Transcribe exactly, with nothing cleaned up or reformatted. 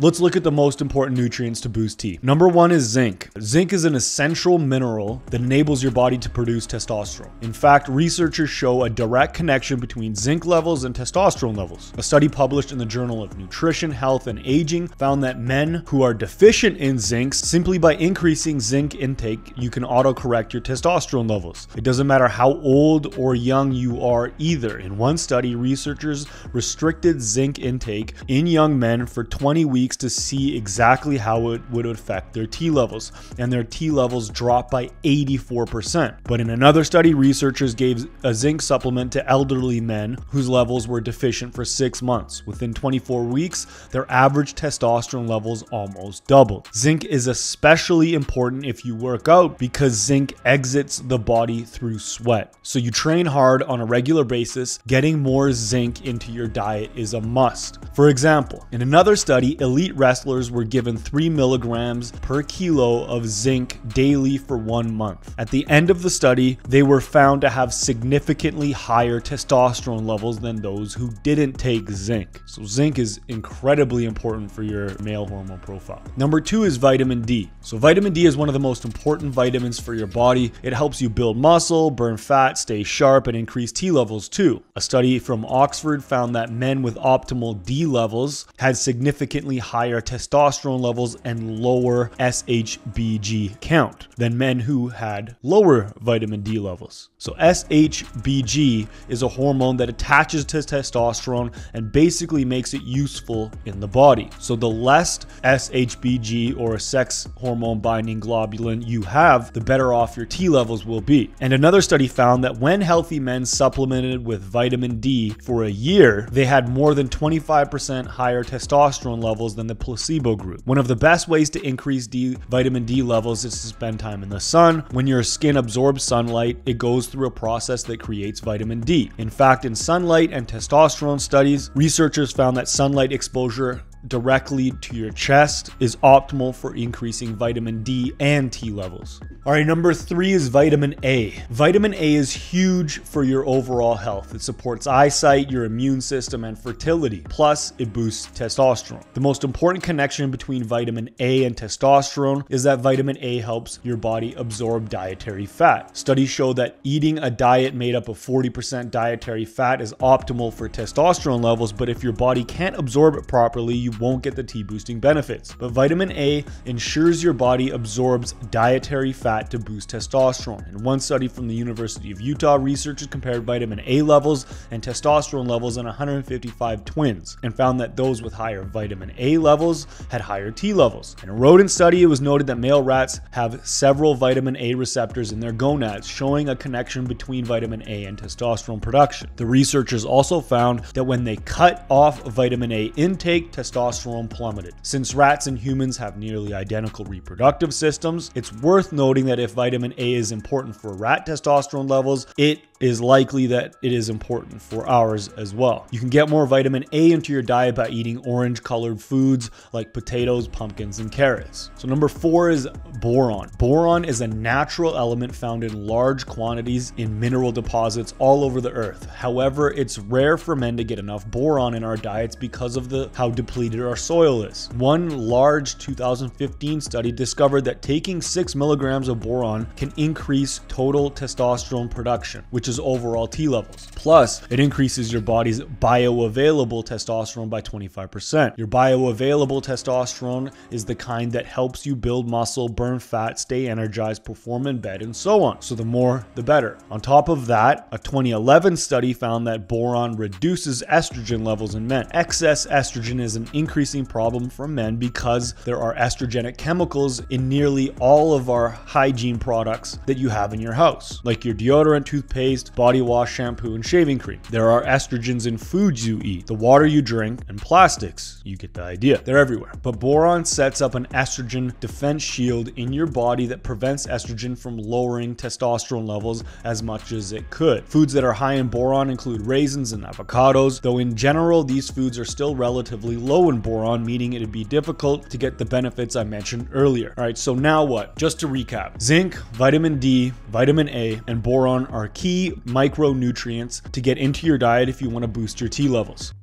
Let's look at the most important nutrients to boost tea. Number one is zinc. Zinc is an essential mineral that enables your body to produce testosterone. In fact, researchers show a direct connection between zinc levels and testosterone levels. A study published in the Journal of Nutrition, Health, and Aging found that men who are deficient in zinc, simply by increasing zinc intake, you can auto-correct your testosterone levels. It doesn't matter how old or young you are either. In one study, researchers restricted zinc intake in young men for twenty weeks to see exactly how it would affect their T levels, and their T levels dropped by eighty-four percent. But in another study, researchers gave a zinc supplement to elderly men whose levels were deficient for six months. Within twenty-four weeks, their average testosterone levels almost doubled. Zinc is especially important if you work out because zinc exits the body through sweat. So you train hard on a regular basis, getting more zinc into your diet is a must. For example, in another study, elite wrestlers were given three milligrams per kilo of zinc daily for one month. At the end of the study, they were found to have significantly higher testosterone levels than those who didn't take zinc. So zinc is incredibly important for your male hormone profile. Number two is vitamin D. So vitamin D is one of the most important vitamins for your body. It helps you build muscle, burn fat, stay sharp, and increase T levels too. A study from Oxford found that men with optimal D levels had significantly higher testosterone levels and lower S H B G count than men who had lower vitamin D levels. So S H B G is a hormone that attaches to testosterone and basically makes it useful in the body. So the less S H B G or sex hormone binding globulin you have, the better off your T levels will be. And another study found that when healthy men supplemented with vitamin D for a year, they had more than twenty-five percent higher testosterone levels than the placebo group. One of the best ways to increase D, vitamin D levels is to spend time in the sun. When your skin absorbs sunlight, it goes through a process that creates vitamin D. In fact, in sunlight and testosterone studies, researchers found that sunlight exposure directly to your chest is optimal for increasing vitamin D and T levels. All right, number three is vitamin A. Vitamin A is huge for your overall health. It supports eyesight, your immune system, and fertility. Plus, it boosts testosterone. The most important connection between vitamin A and testosterone is that vitamin A helps your body absorb dietary fat. Studies show that eating a diet made up of forty percent dietary fat is optimal for testosterone levels, but if your body can't absorb it properly, you won't get the T boosting benefits. But vitamin A ensures your body absorbs dietary fat to boost testosterone. In one study from the University of Utah, researchers compared vitamin A levels and testosterone levels in one hundred fifty-five twins and found that those with higher vitamin A levels had higher T levels. In a rodent study, it was noted that male rats have several vitamin A receptors in their gonads, showing a connection between vitamin A and testosterone production. The researchers also found that when they cut off vitamin A intake, testosterone plummeted. Since rats and humans have nearly identical reproductive systems, it's worth noting that if vitamin A is important for rat testosterone levels, it is likely that it is important for ours as well. You can get more vitamin A into your diet by eating orange-colored foods like potatoes, pumpkins, and carrots. So number four is boron. Boron is a natural element found in large quantities in mineral deposits all over the earth. However, it's rare for men to get enough boron in our diets because of the how depleted our soil is. One large two thousand fifteen study discovered that taking six milligrams of boron can increase total testosterone production, which is overall T levels. Plus, it increases your body's bioavailable testosterone by twenty-five percent. Your bioavailable testosterone is the kind that helps you build muscle, burn fat, stay energized, perform in bed, and so on. So the more, the better. On top of that, a twenty eleven study found that boron reduces estrogen levels in men. Excess estrogen is an increasing problem for men because there are estrogenic chemicals in nearly all of our hygiene products that you have in your house, like your deodorant, toothpaste, body wash, shampoo, and shaving cream. There are estrogens in foods you eat, the water you drink, and plastics. You get the idea. They're everywhere. But boron sets up an estrogen defense shield in your body that prevents estrogen from lowering testosterone levels as much as it could. Foods that are high in boron include raisins and avocados, though in general, these foods are still relatively low in boron, meaning it'd be difficult to get the benefits I mentioned earlier. All right, so now what? Just to recap, zinc, vitamin D, vitamin A, and boron are key micronutrients to get into your diet if you want to boost your T levels.